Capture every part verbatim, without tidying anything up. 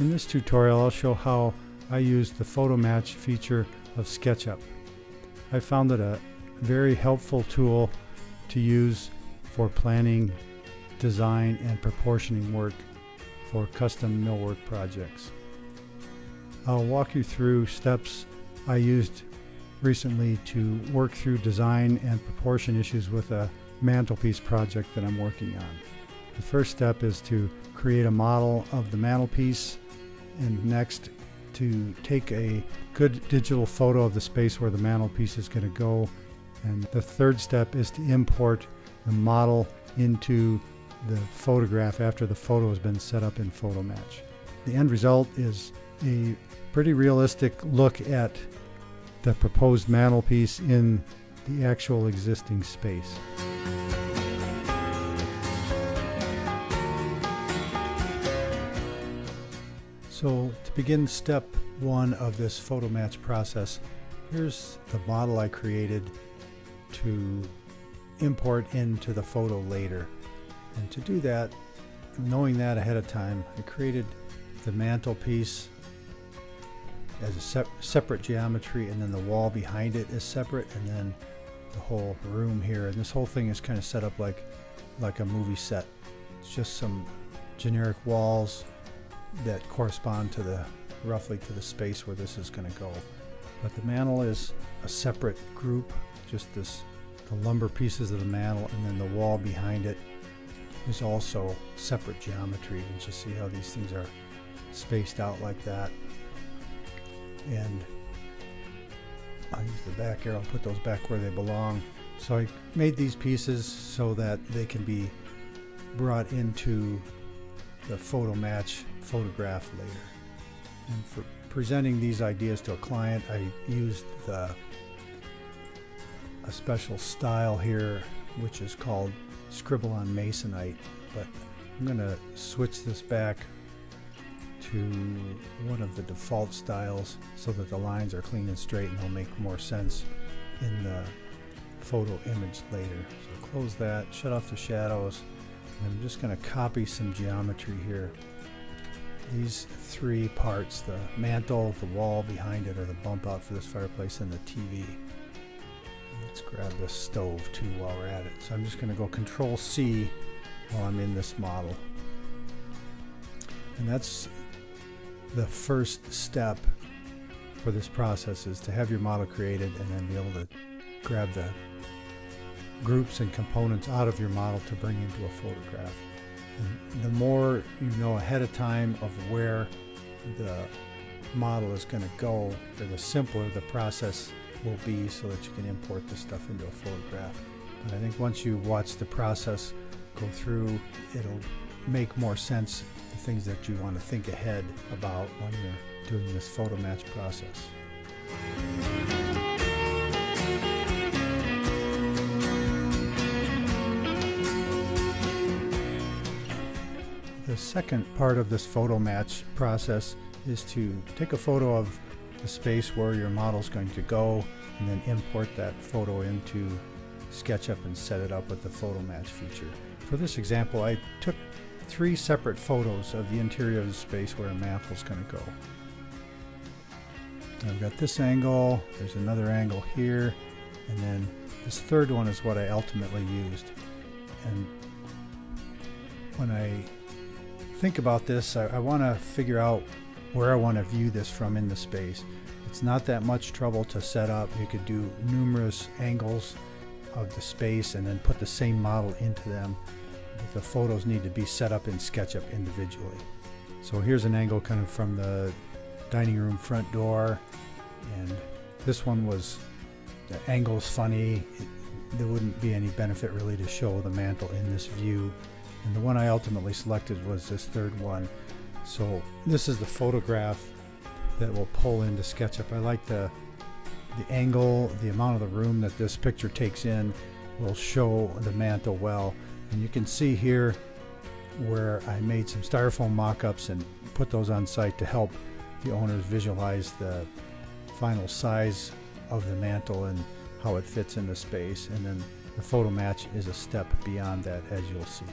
In this tutorial, I'll show how I used the PhotoMatch feature of SketchUp. I found it a very helpful tool to use for planning, design, and proportioning work for custom millwork projects. I'll walk you through steps I used recently to work through design and proportion issues with a mantelpiece project that I'm working on. The first step is to create a model of the mantelpiece, and next to take a good digital photo of the space where the mantelpiece is going to go. And the third step is to import the model into the photograph after the photo has been set up in PhotoMatch. The end result is a pretty realistic look at the proposed mantelpiece in the actual existing space. So to begin step one of this PhotoMatch process, here's the model I created to import into the photo later. And to do that, knowing that ahead of time, I created the mantelpiece as a sep separate geometry, and then the wall behind it is separate, and then the whole room here. And this whole thing is kind of set up like, like a movie set. It's just some generic walls that correspond to the roughly to the space where this is going to go. But the mantel is a separate group, just this the lumber pieces of the mantel, and then the wall behind it is also separate geometry. And just see how these things are spaced out like that. And I'll use the back arrow and put those back where they belong. So I made these pieces so that they can be brought into the PhotoMatch photograph later. And for presenting these ideas to a client, I used the, a special style here, which is called Scribble on Masonite. But I'm going to switch this back to one of the default styles so that the lines are clean and straight, and they'll make more sense in the photo image later. So close that, shut off the shadows. I'm just going to copy some geometry here. These three parts, the mantle, the wall behind it, or the bump out for this fireplace, and the T V. Let's grab this stove too while we're at it. So I'm just going to go Control C while I'm in this model. And that's the first step for this process, is to have your model created and then be able to grab the groups and components out of your model to bring into a photograph. And the more you know ahead of time of where the model is going to go, the simpler the process will be so that you can import the stuff into a photograph. But I think once you watch the process go through, it'll make more sense the things that you want to think ahead about when you're doing this PhotoMatch process. The second part of this PhotoMatch process is to take a photo of the space where your model is going to go, and then import that photo into SketchUp and set it up with the PhotoMatch feature. For this example, I took three separate photos of the interior of the space where a mantel is going to go. And I've got this angle, there's another angle here, and then this third one is what I ultimately used. And when I think about this, I, I want to figure out where I want to view this from in the space. It's not that much trouble to set up. You could do numerous angles of the space and then put the same model into them. But the photos need to be set up in SketchUp individually. So here's an angle kind of from the dining room front door, and this one was, the angle's funny. It, there wouldn't be any benefit really to show the mantel in this view. And the one I ultimately selected was this third one. So this is the photograph that will pull into SketchUp. I like the, the angle, the amount of the room that this picture takes in will show the mantle well. And you can see here where I made some styrofoam mock-ups and put those on site to help the owners visualize the final size of the mantle and how it fits in the space. And then the PhotoMatch is a step beyond that, as you'll see.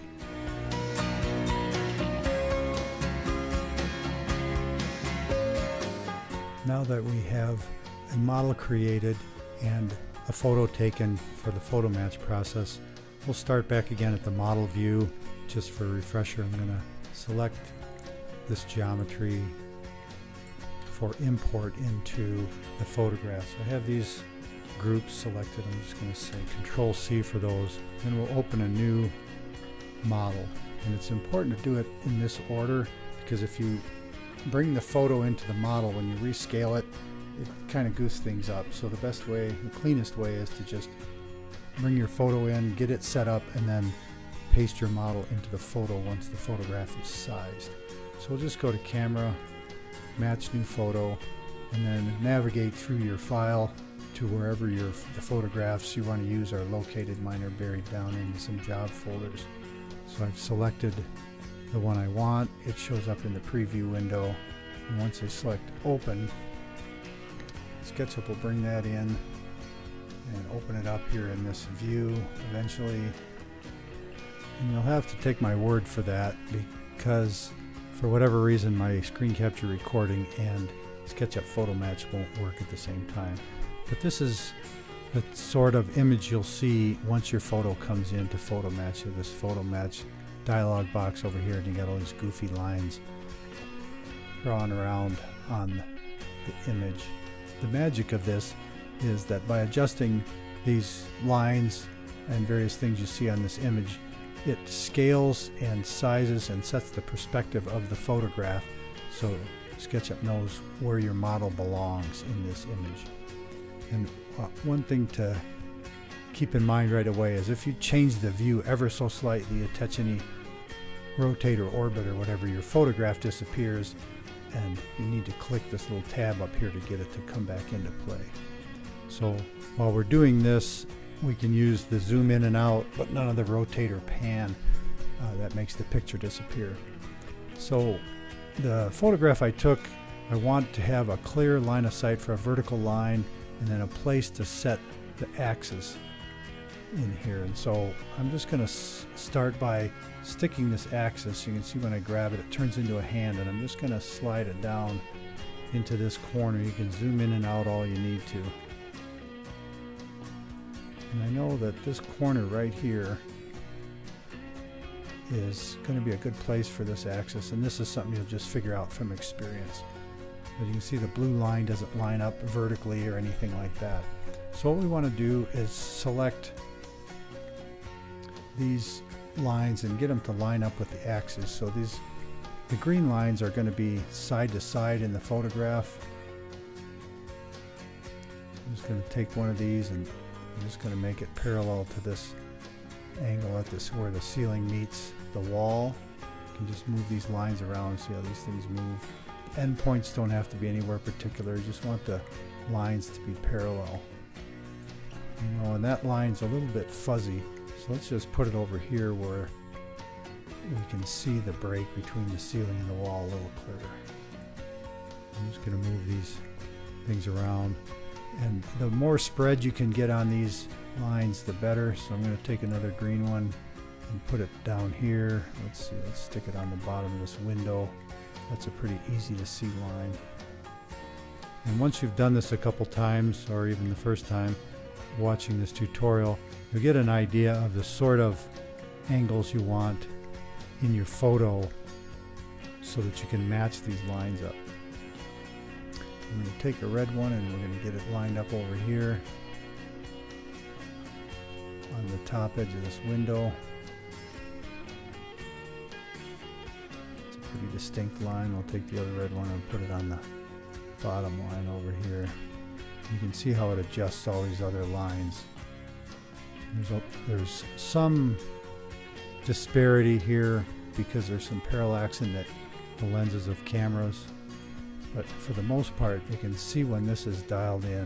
now that we have a model created and a photo taken for the PhotoMatch process, we'll start back again at the model view. Just for a refresher, I'm going to select this geometry for import into the photograph. So I have these groups selected. I'm just going to say Control C for those, and we'll open a new model. And it's important to do it in this order, because if you bring the photo into the model, when you rescale it, it kind of goose things up. So the best way, the cleanest way, is to just bring your photo in, get it set up, and then paste your model into the photo once the photograph is sized. So we'll just go to Camera, Match New Photo, and then navigate through your file to wherever your the photographs you want to use are located. Mine are buried down in some job folders. So I've selected the one I want. It shows up in the preview window, and once I select Open, SketchUp will bring that in and open it up here in this view eventually. And you'll have to take my word for that, because for whatever reason my screen capture recording and SketchUp PhotoMatch won't work at the same time. But this is the sort of image you'll see once your photo comes into PhotoMatch. This PhotoMatch dialog box over here, and you got all these goofy lines drawn around on the image. The magic of this is that by adjusting these lines and various things you see on this image, it scales and sizes and sets the perspective of the photograph, so SketchUp knows where your model belongs in this image. And uh, one thing to keep in mind right away is if you change the view ever so slightly, attach any rotate or orbit or whatever, your photograph disappears, and you need to click this little tab up here to get it to come back into play. So while we're doing this, we can use the zoom in and out, but none of the rotate or pan uh, that makes the picture disappear. So the photograph I took, I want to have a clear line of sight for a vertical line, and then a place to set the axis in here. And so I'm just going to start by sticking this axis. You can see when I grab it, it turns into a hand, and I'm just going to slide it down into this corner. You can zoom in and out all you need to. And I know that this corner right here is going to be a good place for this axis, and this is something you'll just figure out from experience. But you can see the blue line doesn't line up vertically or anything like that. So what we want to do is select these lines and get them to line up with the axis. So these, the green lines are going to be side to side in the photograph. I'm just going to take one of these, and I'm just going to make it parallel to this angle at this where the ceiling meets the wall. You can just move these lines around and see how these things move. Endpoints don't have to be anywhere particular. You just want the lines to be parallel. You know, and that line's a little bit fuzzy, so let's just put it over here where we can see the break between the ceiling and the wall a little clearer. I'm just going to move these things around. And the more spread you can get on these lines, the better. So I'm going to take another green one and put it down here. Let's see, let's stick it on the bottom of this window. That's a pretty easy to see line. And once you've done this a couple times, or even the first time watching this tutorial, you'll get an idea of the sort of angles you want in your photo so that you can match these lines up. I'm going to take a red one, and we're going to get it lined up over here on the top edge of this window. It's a pretty distinct line. We'll take the other red one and put it on the bottom line over here. You can see how it adjusts all these other lines. There's, a, there's some disparity here because there's some parallax in the, the lenses of cameras. But for the most part, you can see when this is dialed in.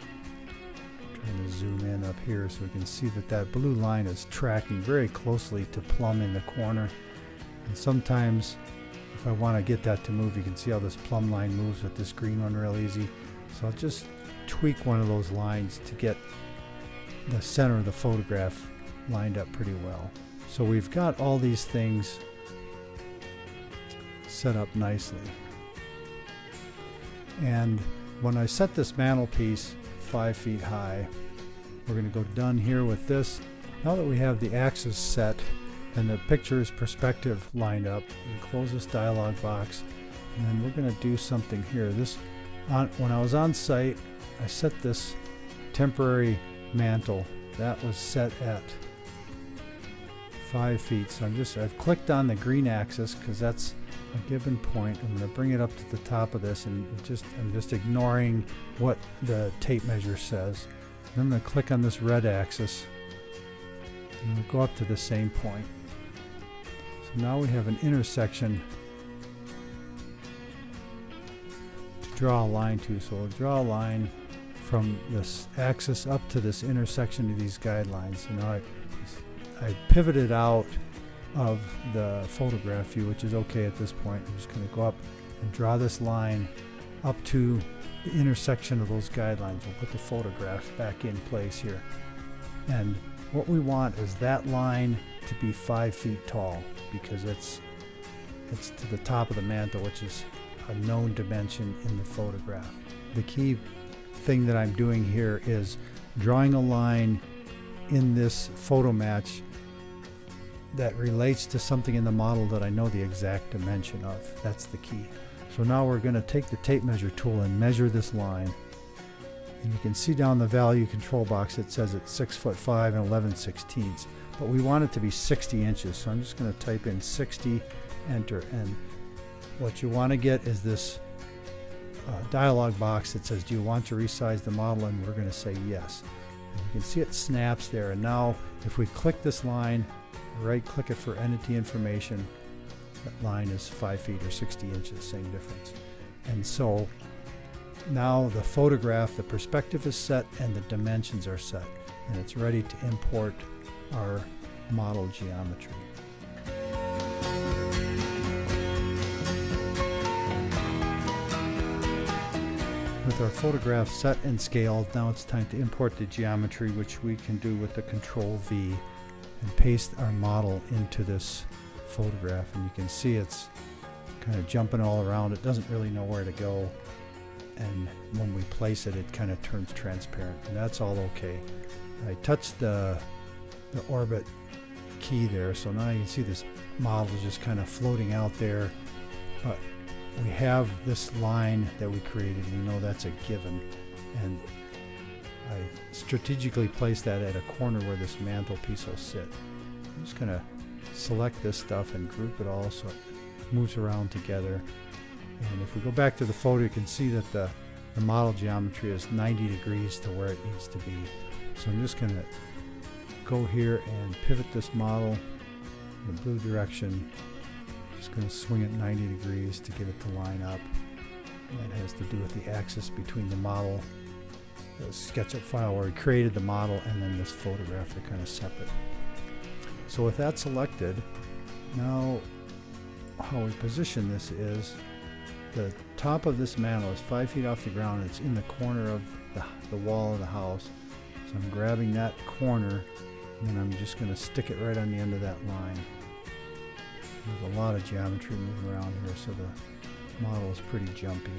I'm trying to zoom in up here so we can see that that blue line is tracking very closely to plumb in the corner. And sometimes, if I want to get that to move, you can see how this plumb line moves with this green one real easy. So I'll just tweak one of those lines to get the center of the photograph lined up pretty well. So we've got all these things set up nicely. And when I set this mantelpiece five feet high, we're going to go done here with this. Now that we have the axis set and the picture's perspective lined up, we close this dialog box, and then we're going to do something here. This, on, when I was on site, I set this temporary mantle that was set at five feet. So I'm just I've clicked on the green axis because that's a given point. I'm going to bring it up to the top of this, and just I'm just ignoring what the tape measure says. And I'm going to click on this red axis, and we'll go up to the same point. So now we have an intersection to draw a line to. So we'll draw a line from this axis up to this intersection of these guidelines. And now I, I pivoted out of the photograph view, which is okay at this point. I'm just going to go up and draw this line up to the intersection of those guidelines. We'll put the photograph back in place here. And what we want is that line to be five feet tall, because it's it's to the top of the mantle, which is a known dimension in the photograph. The key thing that I'm doing here is drawing a line in this photo match that relates to something in the model that I know the exact dimension of. That's the key. So now we're going to take the tape measure tool and measure this line. And you can see down the value control box it says it's six foot five and eleven sixteenths, but we want it to be sixty inches. So I'm just going to type in sixty, enter, and what you want to get is this uh, dialog box that says, do you want to resize the model? And we're going to say yes. And you can see it snaps there. And now if we click this line, right click it for entity information, that line is five feet or sixty inches, same difference. And so now the photograph, the perspective is set and the dimensions are set, and it's ready to import our model geometry. With our photograph set and scaled, now it's time to import the geometry, which we can do with the control V and paste our model into this photograph. And you can see it's kind of jumping all around. It doesn't really know where to go. And when we place it, it kind of turns transparent, and that's all okay. I touched the, the orbit key there, so now you can see this model is just kind of floating out there, but we have this line that we created. We know that's a given, and I strategically placed that at a corner where this mantelpiece will sit. I'm just going to select this stuff and group it all so it moves around together. And if we go back to the photo, you can see that the, the model geometry is ninety degrees to where it needs to be. So I'm just going to go here and pivot this model in the blue direction. Just going to swing it ninety degrees to get it to line up. And that has to do with the axis between the model, the SketchUp file where we created the model, and then this photograph. They're kind of separate. So with that selected, now how we position this is, the top of this mantle is five feet off the ground. It's in the corner of the, the wall of the house. So I'm grabbing that corner, and then I'm just going to stick it right on the end of that line. There's a lot of geometry moving around here, so the model is pretty jumpy.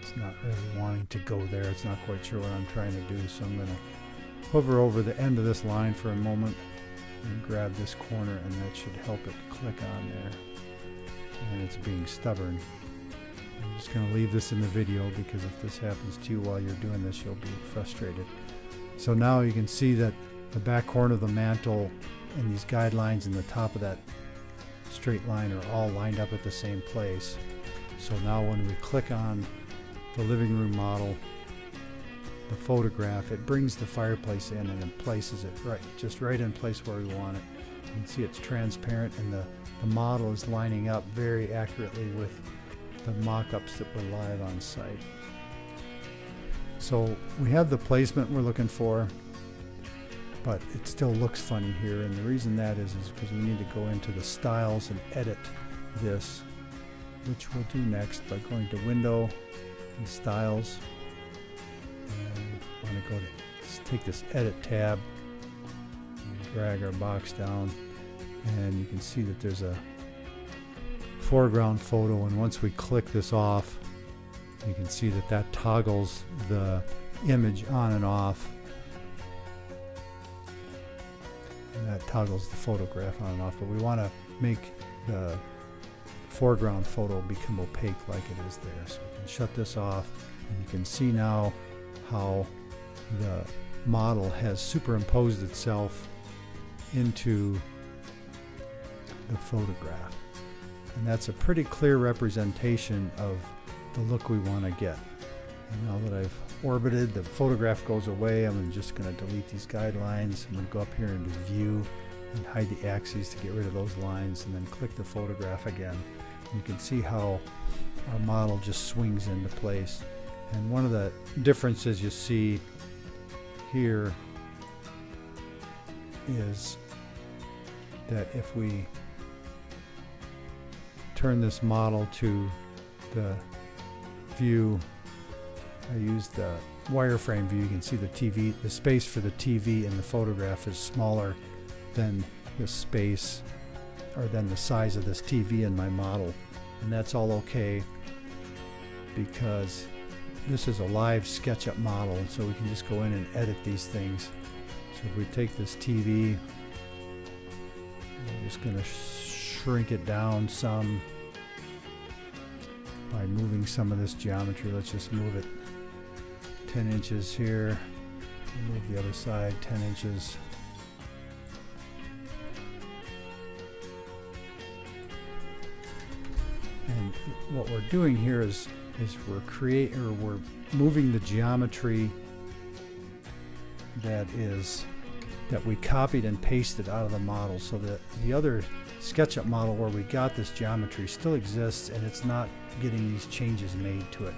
It's not really wanting to go there. It's not quite sure what I'm trying to do, so I'm going to hover over the end of this line for a moment and grab this corner, and that should help it click on there. And it's being stubborn. I'm just going to leave this in the video, because if this happens to you while you're doing this, you'll be frustrated. So now you can see that the back corner of the mantle and these guidelines and the top of that straight line are all lined up at the same place. So now when we click on the living room model, the photograph, it brings the fireplace in and then places it right, just right in place where we want it. You can see it's transparent, and the, the model is lining up very accurately with the mock-ups that were live on site. So we have the placement we're looking for, but it still looks funny here, and the reason that is is because we need to go into the styles and edit this, which we'll do next by going to Window and Styles. I'm going to go to, let's take this edit tab and drag our box down, and you can see that there's a foreground photo, and once we click this off, you can see that that toggles the image on and off, and that toggles the photograph on and off, but we want to make the foreground photo become opaque like it is there. So we can shut this off, and you can see now how the model has superimposed itself into the photograph. And that's a pretty clear representation of the look we want to get. And now that I've orbited, the photograph goes away. I'm just going to delete these guidelines. I'm going to go up here into View and hide the axes to get rid of those lines, and then click the photograph again. And you can see how our model just swings into place. And one of the differences you see here is that if we turn this model to the view, I use the wireframe view, you can see the T V, the space for the T V in the photograph is smaller than the space, or than the size of this T V in my model. And that's all okay, because this is a live SketchUp model, so we can just go in and edit these things. So if we take this T V, I'm just going to shrink it down some by moving some of this geometry. Let's just move it ten inches here, move the other side ten inches. And what we're doing here is is we're create or we're moving the geometry that is that we copied and pasted out of the model. So that the other SketchUp model where we got this geometry still exists, and it's not getting these changes made to it.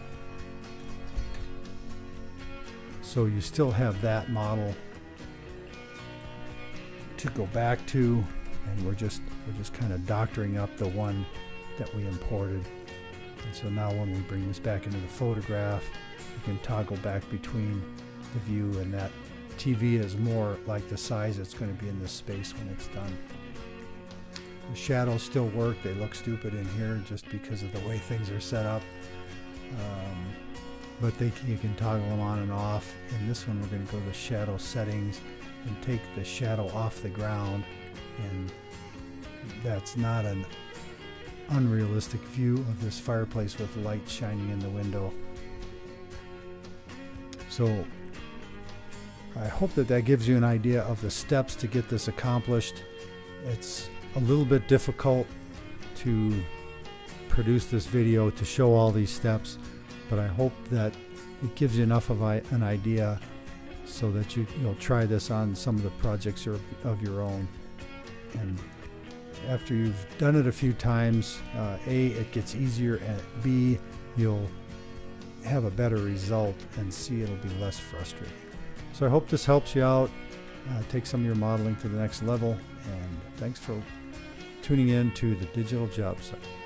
So you still have that model to go back to, and we're just we're just kind of doctoring up the one that we imported. And so now when we bring this back into the photograph, we can toggle back between the view, and that T V is more like the size it's going to be in this space when it's done. The shadows still work. They look stupid in here just because of the way things are set up. Um, but they, you can toggle them on and off. In this one, we're going to go to shadow settings and take the shadow off the ground. And that's not an unrealistic view of this fireplace with light shining in the window. So I hope that that gives you an idea of the steps to get this accomplished. It's a little bit difficult to produce this video to show all these steps, but I hope that it gives you enough of an idea so that you, you'll try this on some of the projects of your own. And after you've done it a few times, uh, A, it gets easier, and B, you'll have a better result, and C, it'll be less frustrating. So I hope this helps you out. Uh, take some of your modeling to the next level, and thanks for tuning in to The Digital Jobsite.